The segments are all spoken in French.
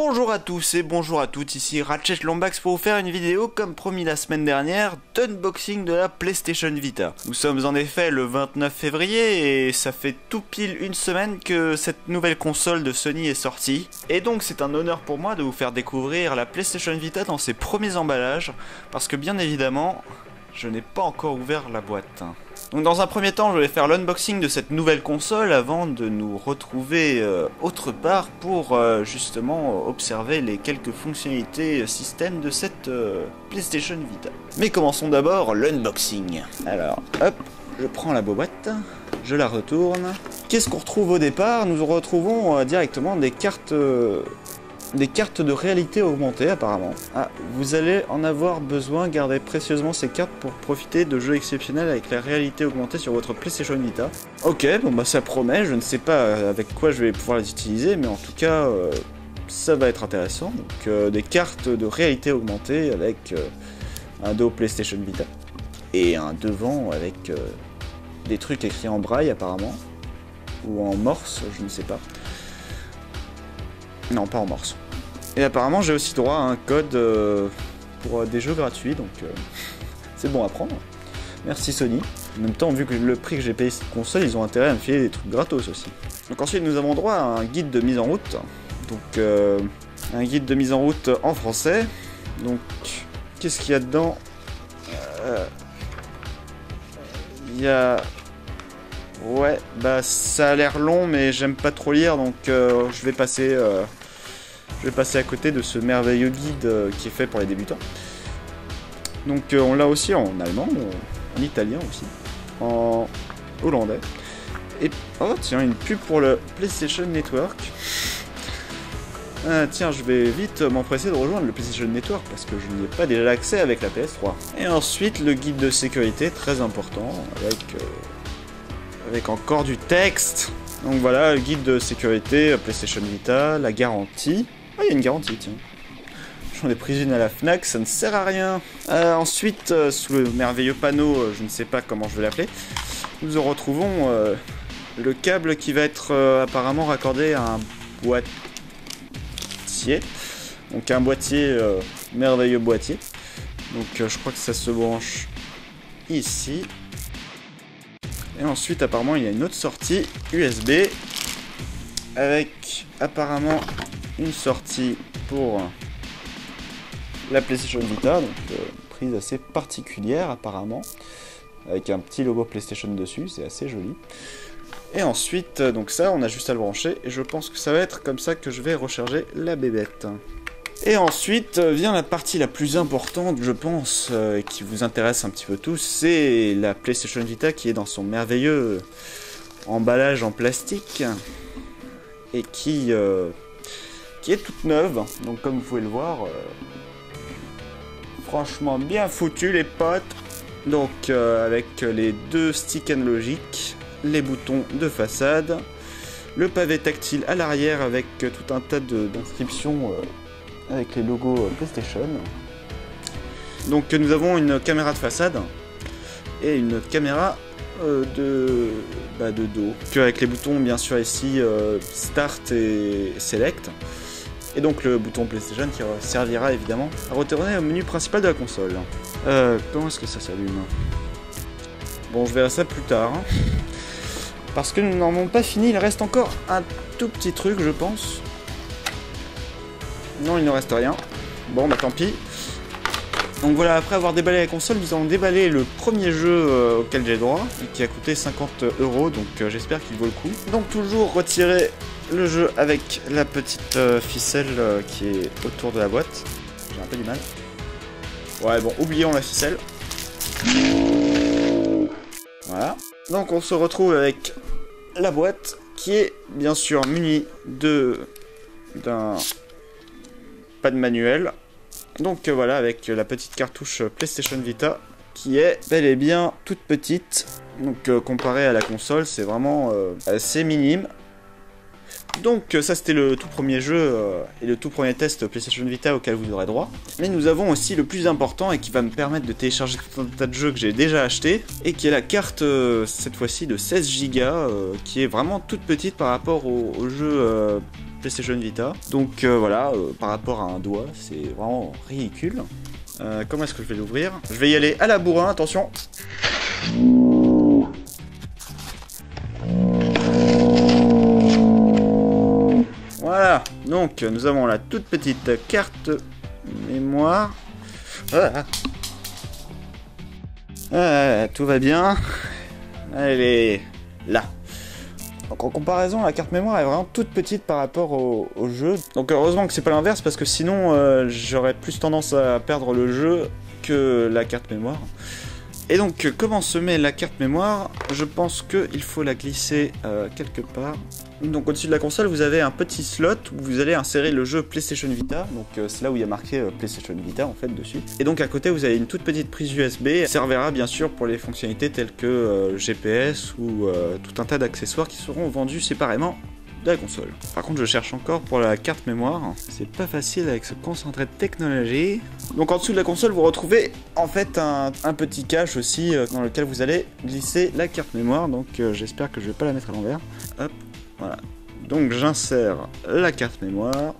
Bonjour à tous et bonjour à toutes, ici Ratchet Lombax pour vous faire une vidéo comme promis la semaine dernière d'unboxing de la PlayStation Vita. Nous sommes en effet le 29 février et ça fait tout pile une semaine que cette nouvelle console de Sony est sortie. Et donc c'est un honneur pour moi de vous faire découvrir la PlayStation Vita dans ses premiers emballages parce que bien évidemment je n'ai pas encore ouvert la boîte. Donc dans un premier temps, je vais faire l'unboxing de cette nouvelle console avant de nous retrouver autre part pour justement observer les quelques fonctionnalités système de cette PlayStation Vita. Mais commençons d'abord l'unboxing. Alors, hop, je prends la boîte, je la retourne. Qu'est-ce qu'on retrouve au départ? Nous retrouvons directement des cartes de réalité augmentée apparemment. Ah, vous allez en avoir besoin, gardez précieusement ces cartes pour profiter de jeux exceptionnels avec la réalité augmentée sur votre PlayStation Vita. Ok, bon bah ça promet, je ne sais pas avec quoi je vais pouvoir les utiliser, mais en tout cas, ça va être intéressant. Donc des cartes de réalité augmentée avec un dos PlayStation Vita. Et un devant avec des trucs écrits en braille apparemment. Ou en morse, je ne sais pas. Non, pas en morse. Et apparemment, j'ai aussi droit à un code pour des jeux gratuits, donc c'est bon à prendre. Merci Sony. En même temps, vu que le prix que j'ai payé cette console, ils ont intérêt à me filer des trucs gratos aussi. Donc ensuite, nous avons droit à un guide de mise en route. Donc, un guide de mise en route en français. Donc, qu'est-ce qu'il y a dedans? Il y a... Ouais, bah ça a l'air long, mais j'aime pas trop lire, donc je vais passer à côté de ce merveilleux guide qui est fait pour les débutants. Donc on l'a aussi en allemand, en italien aussi, en hollandais. Et oh tiens, une pub pour le PlayStation Network. Ah, tiens, je vais vite m'empresser de rejoindre le PlayStation Network parce que je n'y ai pas déjà accès avec la PS3. Et ensuite le guide de sécurité, très important, avec encore du texte. Donc voilà, le guide de sécurité, PlayStation Vita, la garantie. Ah, il y a une garantie, tiens. J'en ai pris une à la FNAC, ça ne sert à rien. Ensuite, sous le merveilleux panneau, je ne sais pas comment je vais l'appeler, nous en retrouvons le câble qui va être apparemment raccordé à un boîtier. Donc un boîtier, merveilleux boîtier. Donc je crois que ça se branche ici. Et ensuite, apparemment, il y a une autre sortie USB avec apparemment une sortie pour la PlayStation Vita, donc prise assez particulière apparemment, avec un petit logo PlayStation dessus, c'est assez joli. Et ensuite, donc ça, on a juste à le brancher et je pense que ça va être comme ça que je vais recharger la bébête. Et ensuite vient la partie la plus importante, je pense, qui vous intéresse un petit peu tous, c'est la PlayStation Vita qui est dans son merveilleux emballage en plastique et qui est toute neuve. Donc comme vous pouvez le voir, franchement bien foutu les potes. Donc avec les deux sticks analogiques, les boutons de façade, le pavé tactile à l'arrière avec tout un tas d'inscriptions... avec les logos PlayStation. Donc nous avons une caméra de façade et une caméra de dos. Avec les boutons bien sûr ici Start et Select. Et donc le bouton PlayStation qui servira évidemment à retourner au menu principal de la console. Comment est-ce que ça s'allume? Bon, je verrai ça plus tard. Hein. Parce que nous n'en avons pas fini, il reste encore un tout petit truc je pense. Non, il ne reste rien. Bon, bah tant pis. Donc voilà, après avoir déballé la console, nous allons déballer le premier jeu auquel j'ai droit, qui a coûté 50 €, donc j'espère qu'il vaut le coup. Donc toujours retirer le jeu avec la petite ficelle qui est autour de la boîte. J'ai un peu du mal. Ouais, bon, oublions la ficelle. Voilà. Donc on se retrouve avec la boîte, qui est bien sûr munie d'un... pas de manuel. Donc voilà, avec la petite cartouche PlayStation Vita qui est bel et bien toute petite. Donc comparée à la console, c'est vraiment assez minime. Donc ça c'était le tout premier jeu et le tout premier test PlayStation Vita auquel vous aurez droit. Mais nous avons aussi le plus important et qui va me permettre de télécharger tout un tas de jeux que j'ai déjà acheté. Et qui est la carte cette fois-ci de 16 Go qui est vraiment toute petite par rapport au jeu PlayStation Vita. Donc voilà, par rapport à un doigt, c'est vraiment ridicule. Comment est-ce que je vais l'ouvrir? Je vais y aller à la bourrin, attention. Voilà, donc nous avons la toute petite carte mémoire. Voilà. Tout va bien. Elle est là. Donc en comparaison, la carte mémoire est vraiment toute petite par rapport au jeu. Donc heureusement que c'est pas l'inverse, parce que sinon j'aurais plus tendance à perdre le jeu que la carte mémoire. Et donc comment se met la carte mémoire? Je pense qu'il faut la glisser quelque part. Donc au-dessus de la console, vous avez un petit slot où vous allez insérer le jeu PlayStation Vita. Donc c'est là où il y a marqué PlayStation Vita en fait dessus. Et donc à côté, vous avez une toute petite prise USB. Elle servira bien sûr pour les fonctionnalités telles que GPS ou tout un tas d'accessoires qui seront vendus séparément de la console. Par contre, je cherche encore pour la carte mémoire. C'est pas facile avec ce concentré de technologie. Donc en dessous de la console, vous retrouvez en fait un petit cache aussi dans lequel vous allez glisser la carte mémoire. Donc j'espère que je vais pas la mettre à l'envers. Hop, voilà. Donc j'insère la carte mémoire.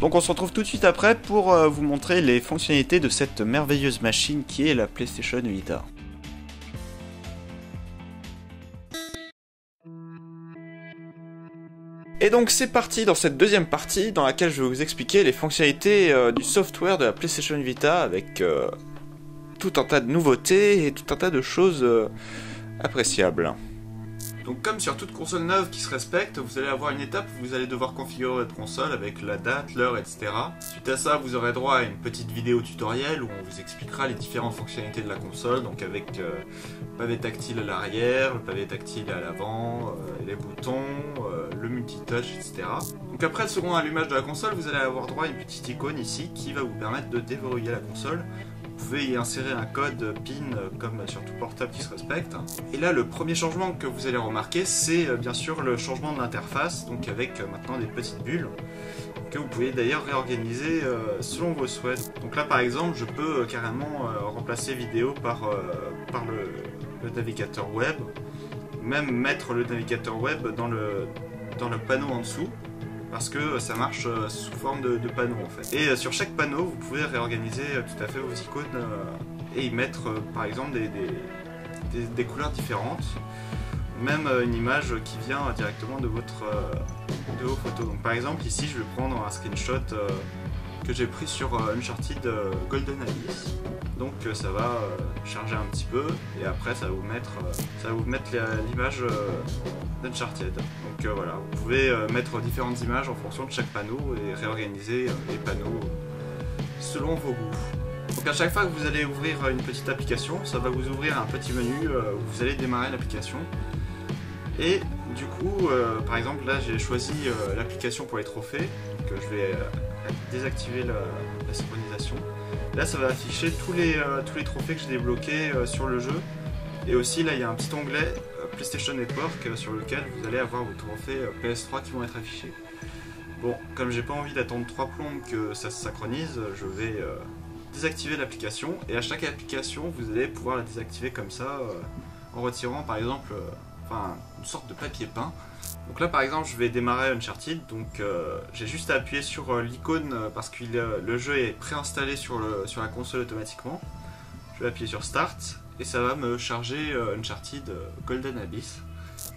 Donc on se retrouve tout de suite après pour vous montrer les fonctionnalités de cette merveilleuse machine qui est la PlayStation Vita. Et donc c'est parti dans cette deuxième partie dans laquelle je vais vous expliquer les fonctionnalités du software de la PlayStation Vita avec tout un tas de nouveautés et tout un tas de choses appréciables. Donc comme sur toute console neuve qui se respecte, vous allez avoir une étape où vous allez devoir configurer votre console avec la date, l'heure, etc. Suite à ça, vous aurez droit à une petite vidéo tutoriel où on vous expliquera les différentes fonctionnalités de la console, donc avec le pavé tactile à l'arrière, le pavé tactile à l'avant, les boutons, le multitouch, etc. Donc après le second allumage de la console, vous allez avoir droit à une petite icône ici qui va vous permettre de déverrouiller la console. Vous pouvez y insérer un code PIN comme sur tout portable qui se respecte. Et là, le premier changement que vous allez remarquer, c'est bien sûr le changement de l'interface, donc avec maintenant des petites bulles que vous pouvez d'ailleurs réorganiser selon vos souhaits. Donc là, par exemple, je peux carrément remplacer vidéo par le navigateur web, même mettre le navigateur web dans le panneau en dessous, parce que ça marche sous forme de panneau en fait. Et sur chaque panneau, vous pouvez réorganiser tout à fait vos icônes et y mettre par exemple des couleurs différentes, même une image qui vient directement de vos photos. Donc par exemple ici, je vais prendre un screenshot que j'ai pris sur Uncharted Golden Abyss. Donc ça va charger un petit peu et après ça va vous mettre l'image d'Uncharted. Donc voilà, vous pouvez mettre différentes images en fonction de chaque panneau et réorganiser les panneaux selon vos goûts. Donc à chaque fois que vous allez ouvrir une petite application, ça va vous ouvrir un petit menu où vous allez démarrer l'application. Et du coup, par exemple là j'ai choisi l'application pour les trophées, que je vais désactiver la synchronisation. Là ça va afficher tous les trophées que j'ai débloqués sur le jeu. Et aussi là il y a un petit onglet PlayStation Network sur lequel vous allez avoir vos trophées PS3 qui vont être affichés. Bon, comme j'ai pas envie d'attendre 3 plombes que ça se synchronise, je vais désactiver l'application. Et à chaque application vous allez pouvoir la désactiver comme ça en retirant par exemple une sorte de papier peint. Donc là par exemple je vais démarrer Uncharted, donc j'ai juste à appuyer sur l'icône parce que le jeu est préinstallé sur la console automatiquement. Je vais appuyer sur Start et ça va me charger Uncharted Golden Abyss.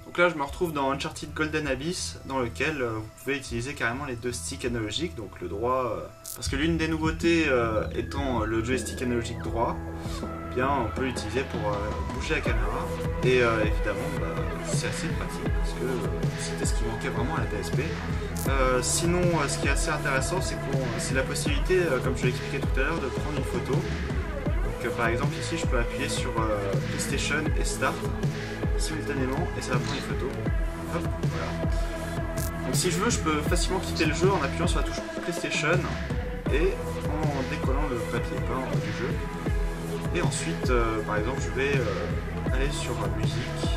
Donc là je me retrouve dans Uncharted Golden Abyss, dans lequel vous pouvez utiliser carrément les deux sticks analogiques, donc le droit, parce que l'une des nouveautés étant le joystick analogique droit, bien on peut l'utiliser pour bouger la caméra et évidemment c'est assez pratique parce que c'était ce qui manquait vraiment à la PSP. Sinon ce qui est assez intéressant c'est la possibilité, comme je l'expliquais tout à l'heure, de prendre une photo. Donc par exemple ici je peux appuyer sur PlayStation et Start simultanément et ça va prendre une photo. Hop, voilà. Donc si je veux je peux facilement quitter le jeu en appuyant sur la touche PlayStation et en décollant le papier peint du jeu. Et ensuite, par exemple, je vais aller sur musique,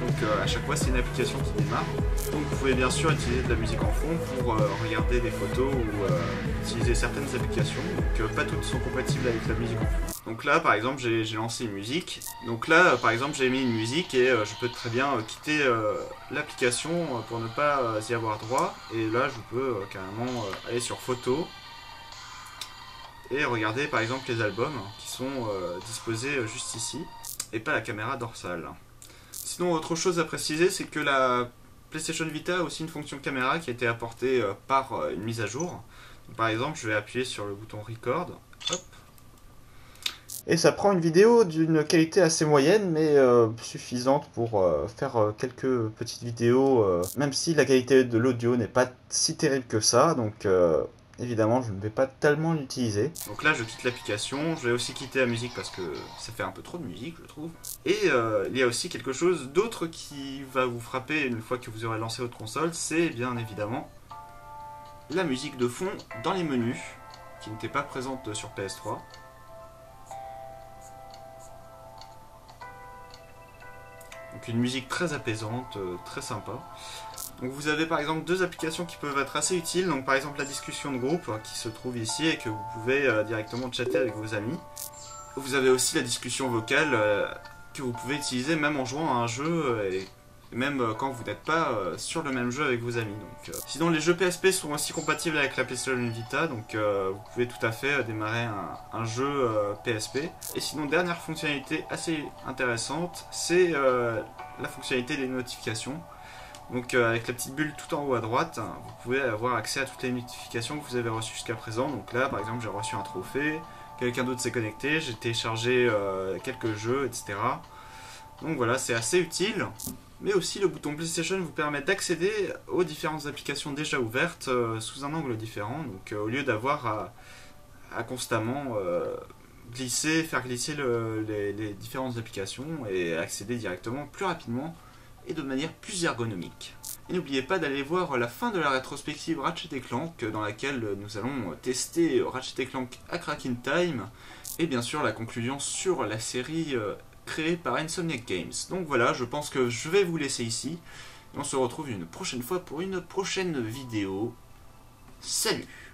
Donc à chaque fois c'est une application qui démarre. Donc vous pouvez bien sûr utiliser de la musique en fond pour regarder des photos ou utiliser certaines applications. Donc pas toutes sont compatibles avec la musique en fond. Donc là par exemple j'ai lancé une musique. Donc là par exemple j'ai mis une musique et je peux très bien quitter l'application pour ne pas y avoir droit. Et là je peux carrément aller sur photos et regarder par exemple les albums qui sont disposés juste ici et pas la caméra dorsale. Sinon, autre chose à préciser, c'est que la PlayStation Vita a aussi une fonction caméra qui a été apportée par une mise à jour. Donc, par exemple, je vais appuyer sur le bouton record. Hop. Et ça prend une vidéo d'une qualité assez moyenne, mais suffisante pour faire quelques petites vidéos, même si la qualité de l'audio n'est pas si terrible que ça. Donc évidemment, je ne vais pas tellement l'utiliser. Donc là, je quitte l'application. Je vais aussi quitter la musique parce que ça fait un peu trop de musique, je trouve. Et il y a aussi quelque chose d'autre qui va vous frapper une fois que vous aurez lancé votre console. C'est bien évidemment la musique de fond dans les menus, qui n'était pas présente sur PS3. Donc une musique très apaisante, très sympa. Donc vous avez par exemple deux applications qui peuvent être assez utiles, donc par exemple la discussion de groupe qui se trouve ici et que vous pouvez directement chatter avec vos amis. Vous avez aussi la discussion vocale que vous pouvez utiliser même en jouant à un jeu et même quand vous n'êtes pas sur le même jeu avec vos amis. Donc, sinon les jeux PSP sont aussi compatibles avec la PlayStation Vita, donc vous pouvez tout à fait démarrer un jeu PSP. Et sinon dernière fonctionnalité assez intéressante, c'est la fonctionnalité des notifications. Donc avec la petite bulle tout en haut à droite, vous pouvez avoir accès à toutes les notifications que vous avez reçues jusqu'à présent. Donc là par exemple j'ai reçu un trophée, quelqu'un d'autre s'est connecté, j'ai téléchargé quelques jeux, etc. Donc voilà, c'est assez utile. Mais aussi le bouton PlayStation vous permet d'accéder aux différentes applications déjà ouvertes sous un angle différent. Donc au lieu d'avoir à constamment glisser, faire glisser les différentes applications et accéder directement plus rapidement et de manière plus ergonomique. Et n'oubliez pas d'aller voir la fin de la rétrospective Ratchet Clank dans laquelle nous allons tester Ratchet Clank à Crack in Time et bien sûr la conclusion sur la série créée par Insomniac Games. Donc voilà, je pense que je vais vous laisser ici. On se retrouve une prochaine fois pour une prochaine vidéo. Salut!